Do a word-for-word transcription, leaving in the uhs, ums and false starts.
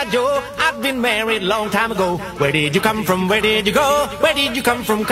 G I Joe. I've been married long time ago. Where did you come from? Where did you go? Where did you come from?